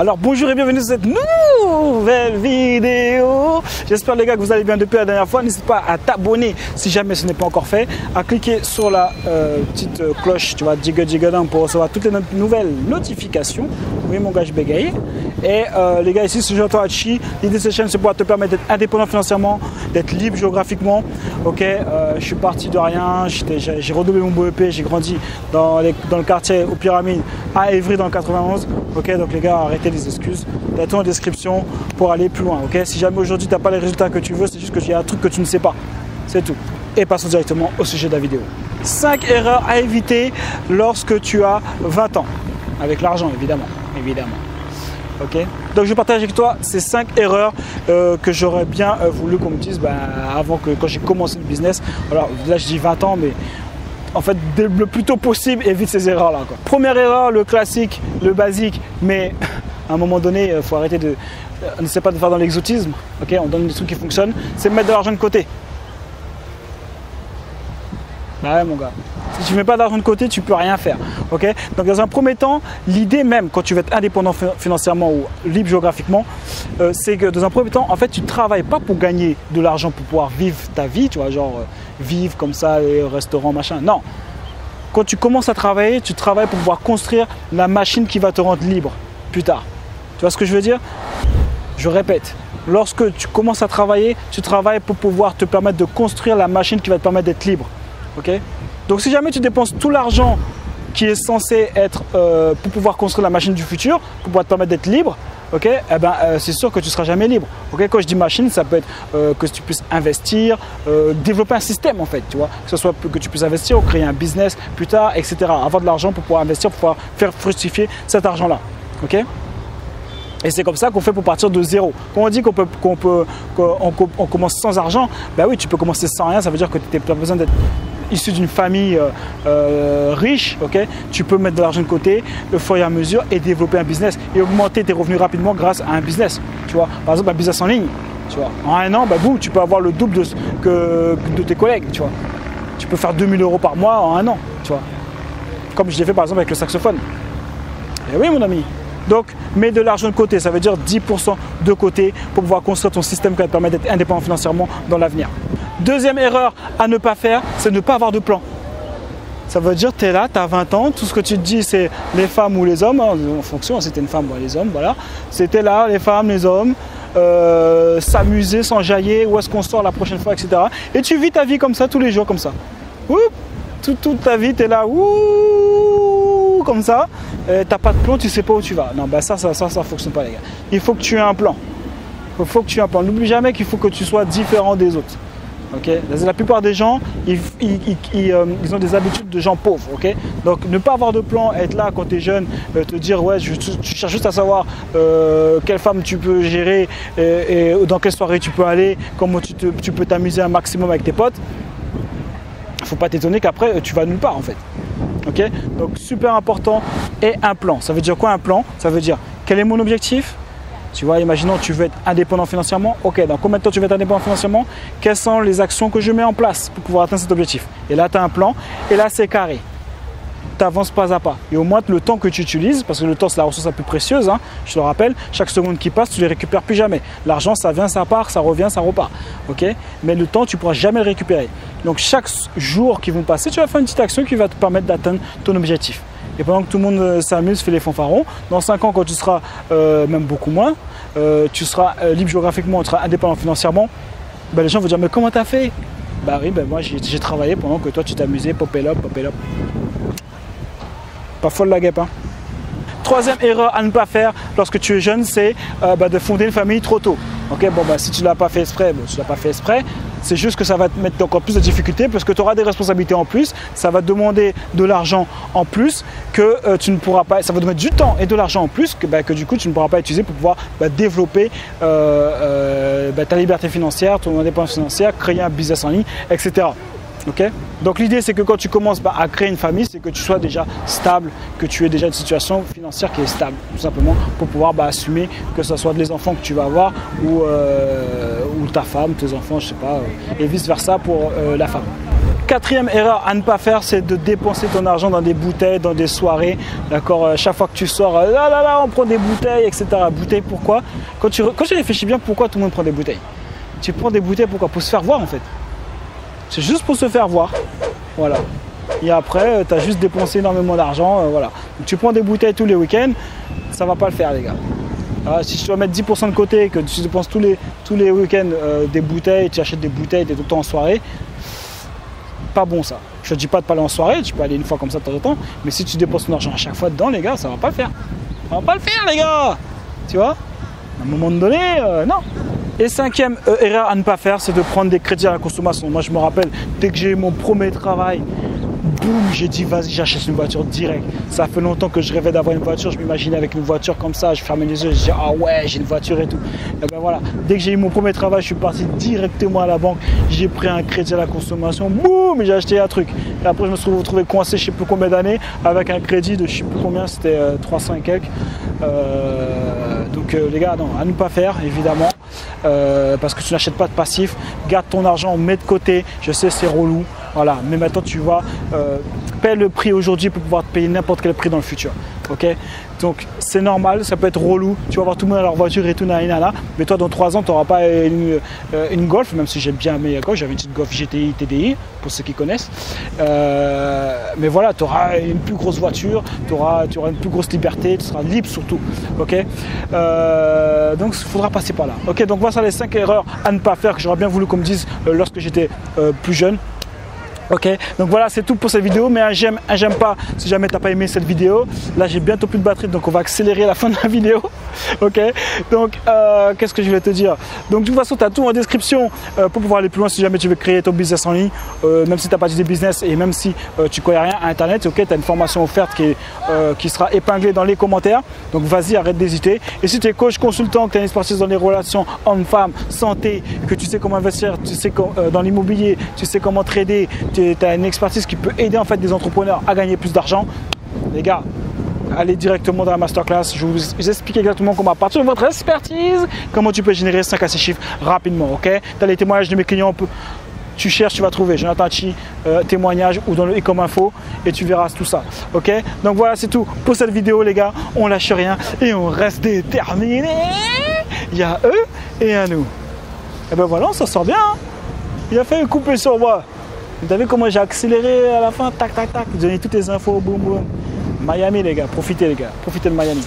Alors bonjour et bienvenue sur cette nouvelle vidéo. J'espère les gars que vous allez bien depuis la dernière fois. N'hésite pas à t'abonner si jamais ce n'est pas encore fait, à cliquer sur la petite cloche, tu vois, jiggle pour recevoir toutes les nouvelles notifications. Oui mon gars, je bégaye. Et les gars, ici c'est Jonathan Hatchi. L'idée de cette chaîne, c'est pour te permettre d'être indépendant financièrement, d'être libre géographiquement. Ok, je suis parti de rien, j'ai redoublé mon BEP, j'ai grandi dans le quartier aux Pyramides à Évry dans le 91. Ok, donc les gars, arrêtez les excuses, t'as tout en description pour aller plus loin, ok? Si jamais aujourd'hui t'as pas les résultats que tu veux, c'est juste que tu as un truc que tu ne sais pas, c'est tout. Et passons directement au sujet de la vidéo. 5 erreurs à éviter lorsque tu as 20 ans, avec l'argent évidemment, ok? Donc je partage avec toi ces 5 erreurs que j'aurais bien voulu qu'on me dise avant que quand j'ai commencé le business. Alors là je dis 20 ans, mais en fait, le plus tôt possible, évite ces erreurs là, quoi. Première erreur, le classique, le basique, mais à un moment donné, il faut arrêter de... On ne sait pas de faire dans l'exotisme, ok? On donne des trucs qui fonctionnent, c'est mettre de l'argent de côté. Bah ouais mon gars, si tu ne mets pas d'argent de côté, tu ne peux rien faire, ok? Donc dans un premier temps, l'idée même, quand tu veux être indépendant financièrement ou libre géographiquement, c'est que dans un premier temps, en fait, tu ne travailles pas pour gagner de l'argent pour pouvoir vivre ta vie, tu vois, genre vivre comme ça, les restaurants, machin, non. Quand tu commences à travailler, tu travailles pour pouvoir construire la machine qui va te rendre libre plus tard. Tu vois ce que je veux dire? Je répète, lorsque tu commences à travailler, tu travailles pour pouvoir te permettre de construire la machine qui va te permettre d'être libre. Ok? Donc si jamais tu dépenses tout l'argent qui est censé être pour pouvoir construire la machine du futur, pour pouvoir te permettre d'être libre, ok, eh ben, c'est sûr que tu ne seras jamais libre. Ok? Quand je dis machine, ça peut être que tu puisses investir, développer un système en fait, tu vois, que ce soit que tu puisses investir ou créer un business plus tard, etc. Avoir de l'argent pour pouvoir investir, pour pouvoir faire fructifier cet argent-là. Ok? Et c'est comme ça qu'on fait pour partir de zéro. Quand on dit qu'on commence sans argent, bah oui, tu peux commencer sans rien, ça veut dire que tu n'as pas besoin d'être issu d'une famille riche, ok? Tu peux mettre de l'argent de côté, le foyer à mesure et développer un business et augmenter tes revenus rapidement grâce à un business, tu vois. Par exemple, un business en ligne, tu vois. En un an, bah boum, tu peux avoir le double de tes collègues, tu vois. Tu peux faire 2000 € par mois en un an, tu vois. Comme je l'ai fait par exemple avec le saxophone. Et oui, mon ami. Donc, mets de l'argent de côté, ça veut dire 10% de côté pour pouvoir construire ton système qui va te permettre d'être indépendant financièrement dans l'avenir. Deuxième erreur à ne pas faire, c'est ne pas avoir de plan. Ça veut dire tu es là, tu as 20 ans, tout ce que tu te dis c'est les femmes ou les hommes, hein, en fonction, si tu es une femme ou les hommes, voilà. C'était là, les femmes, les hommes, s'amuser, s'enjailler, où est-ce qu'on sort la prochaine fois, etc. Et tu vis ta vie comme ça, tous les jours comme ça. Ouh, toute ta vie, tu es là, ouh, comme ça. T'as pas de plan, tu sais pas où tu vas. Non, bah ça fonctionne pas les gars. Il faut que tu aies un plan. Il faut que tu aies un plan. N'oublie jamais qu'il faut que tu sois différent des autres. Ok? La plupart des gens, ils ont des habitudes de gens pauvres. Ok? Donc ne pas avoir de plan, être là quand tu es jeune, te dire ouais, tu cherches juste à savoir quelle femme tu peux gérer et dans quelle soirée tu peux aller, comment tu peux t'amuser un maximum avec tes potes. Faut pas t'étonner qu'après tu vas nulle part en fait. Ok, donc super important. Et un plan, ça veut dire quoi un plan? Ça veut dire quel est mon objectif, tu vois. Imaginons tu veux être indépendant financièrement, ok, dans combien de temps tu veux être indépendant financièrement, quelles sont les actions que je mets en place pour pouvoir atteindre cet objectif. Et là tu as un plan et là c'est carré, tu avances pas à pas. Et au moins le temps que tu utilises, parce que le temps c'est la ressource la plus précieuse, hein, je te le rappelle, chaque seconde qui passe tu ne les récupères plus jamais. L'argent ça vient, ça part, ça revient, ça repart, ok, mais le temps tu pourras jamais le récupérer. Donc chaque jour qui vont passer, tu vas faire une petite action qui va te permettre d'atteindre ton objectif. Et pendant que tout le monde s'amuse, fait les fanfarons, dans 5 ans quand tu seras, même beaucoup moins, tu seras libre géographiquement, tu seras indépendant financièrement, ben, les gens vont dire mais comment t'as fait? Bah oui, ben, moi j'ai travaillé pendant que toi tu t'amusais, popé-lop. Pas folle la guêpe, hein. Troisième erreur à ne pas faire lorsque tu es jeune, c'est de fonder une famille trop tôt. Ok, bon bah si tu l'as pas fait exprès, tu l'as pas fait exprès. C'est juste que ça va te mettre encore plus de difficultés parce que tu auras des responsabilités en plus, ça va te demander de l'argent en plus que tu ne pourras pas, ça va te mettre du temps et de l'argent en plus que du coup tu ne pourras pas utiliser pour pouvoir développer ta liberté financière, ton indépendance financière, créer un business en ligne, etc. Okay? Donc l'idée c'est que quand tu commences à créer une famille, c'est que tu sois déjà stable, que tu aies déjà une situation financière qui est stable, tout simplement pour pouvoir assumer que ce soit les enfants que tu vas avoir ou ta femme, tes enfants, je sais pas, et vice versa pour la femme. Quatrième erreur à ne pas faire, c'est de dépenser ton argent dans des bouteilles, dans des soirées, d'accord. Chaque fois que tu sors, on prend des bouteilles, etc. Bouteilles, pourquoi? Quand tu réfléchis bien, pourquoi tout le monde prend des bouteilles? Tu prends des bouteilles, pourquoi? Pour se faire voir, en fait. C'est juste pour se faire voir, voilà. Et après, tu as juste dépensé énormément d'argent, voilà. Donc, tu prends des bouteilles tous les week-ends, ça va pas le faire, les gars. Alors, si tu dois mettre 10% de côté, que tu dépenses tous les week-ends des bouteilles, tu achètes des bouteilles, tu es tout le temps en soirée, pas bon ça. Je te dis pas de pas aller en soirée, tu peux aller une fois comme ça de temps en temps, mais si tu dépenses ton argent à chaque fois dedans, les gars, ça va pas le faire. Ça va pas le faire, les gars. Tu vois? À un moment donné, non. Et cinquième erreur à ne pas faire, c'est de prendre des crédits à la consommation. Moi, je me rappelle, dès que j'ai eu mon premier travail, boum, j'ai dit vas-y, j'achète une voiture direct. Ça fait longtemps que je rêvais d'avoir une voiture, je m'imaginais avec une voiture comme ça, je fermais les yeux, je disais ah ouais, j'ai une voiture et tout. Et ben voilà, dès que j'ai eu mon premier travail, je suis parti directement à la banque, j'ai pris un crédit à la consommation, boum, j'ai acheté un truc. Et après, je me suis retrouvé coincé je sais plus combien d'années avec un crédit de je sais plus combien, c'était 300 et quelques. Donc les gars, non, à ne pas faire évidemment, parce que tu n'achètes pas de passif, garde ton argent, mets de côté, je sais c'est relou. Voilà, mais maintenant tu vois, paie le prix aujourd'hui pour pouvoir te payer n'importe quel prix dans le futur, ok? Donc c'est normal, ça peut être relou, tu vas voir tout le monde dans leur voiture et tout, nanana, mais toi dans 3 ans tu n'auras pas une Golf, même si j'aime bien mes Golf, j'avais une petite Golf GTI, TDI, pour ceux qui connaissent, mais voilà, tu auras une plus grosse voiture, tu auras une plus grosse liberté, tu seras libre surtout, ok? Donc il faudra passer par là, ok? Donc voilà les 5 erreurs à ne pas faire que j'aurais bien voulu qu'on me dise lorsque j'étais plus jeune. Ok, donc voilà c'est tout pour cette vidéo, mais un j'aime pas si jamais t'as pas aimé cette vidéo. Là j'ai bientôt plus de batterie donc on va accélérer la fin de la vidéo. Ok, donc qu'est-ce que je voulais te dire? Donc de toute façon tu as tout en description pour pouvoir aller plus loin si jamais tu veux créer ton business en ligne, même si tu n'as pas de business et même si tu connais rien à internet, ok, tu as une formation offerte qui sera épinglée dans les commentaires. Donc vas-y, arrête d'hésiter. Et si tu es coach, consultant, que tu as une expertise dans les relations hommes-femmes, santé, que tu sais comment investir, tu sais dans l'immobilier, tu sais comment trader, tu as une expertise qui peut aider en fait des entrepreneurs à gagner plus d'argent, les gars, allez directement dans la masterclass. Je vous explique exactement comment à partir de votre expertise, comment tu peux générer 5 à 6 chiffres rapidement, ok? Tu as les témoignages de mes clients, tu cherches, tu vas trouver Jonathan Hatchi, témoignage ou dans le e-com info et tu verras tout ça, ok? Donc voilà c'est tout pour cette vidéo les gars, on lâche rien et on reste déterminé. Il y a eux et à nous. Et ben voilà, on s'en sort bien, hein? Il a fait couper sur moi. Vous avez vu comment j'ai accéléré à la fin, tac, tac, tac, vous donnez toutes les infos, boum, boum. Miami, les gars, profitez de Miami.